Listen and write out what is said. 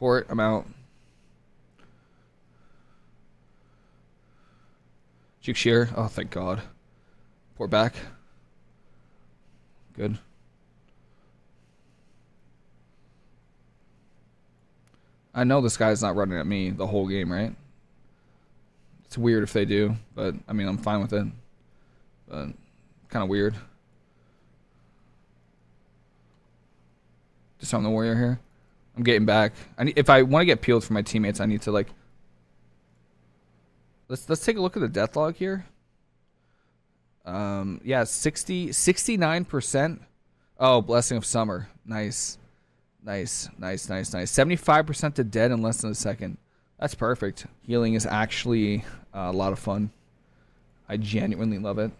Port, I'm out. Juke Shear. Oh, thank God. Port back. Good. I know this guy's not running at me the whole game, right? It's weird if they do, but I mean, I'm fine with it. But kind of weird. Disarm the warrior here. I'm getting back. I need, if I want to get peeled for my teammates, I need to like. Let's take a look at the death log here. Yeah, 69%. Oh, blessing of summer. Nice. Nice. 75% to dead in less than a second. That's perfect. Healing is actually a lot of fun. I genuinely love it.